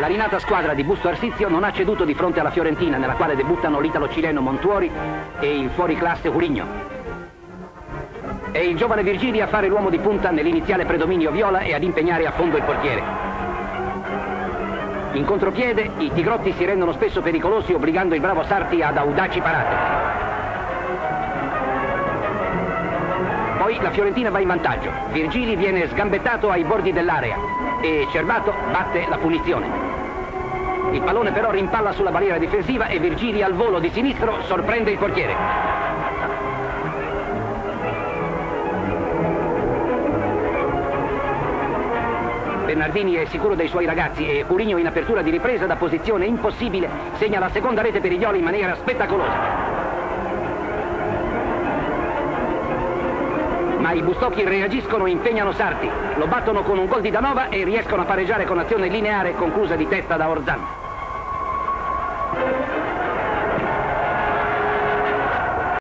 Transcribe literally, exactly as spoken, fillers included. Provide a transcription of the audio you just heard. l'arinata squadra di Busto Arsizio non ha ceduto di fronte alla Fiorentina, nella quale debuttano l'italo-cileno Montuori e il fuoriclasse Julinho. È il giovane Virgili a fare l'uomo di punta nell'iniziale predominio viola e ad impegnare a fondo il portiere. In contropiede i tigrotti si rendono spesso pericolosi, obbligando il bravo Sarti ad audaci parate. Poi la Fiorentina va in vantaggio, Virgili viene sgambettato ai bordi dell'area e Cervato batte la punizione. Il pallone però rimpalla sulla barriera difensiva e Virgili al volo di sinistro sorprende il portiere. Bernardini è sicuro dei suoi ragazzi e Julinho, in apertura di ripresa da posizione impossibile, segna la seconda rete per i Violi in maniera spettacolosa. Ma i bustocchi reagiscono e impegnano Sarti, lo battono con un gol di Danova e riescono a pareggiare con azione lineare conclusa di testa da Orzan.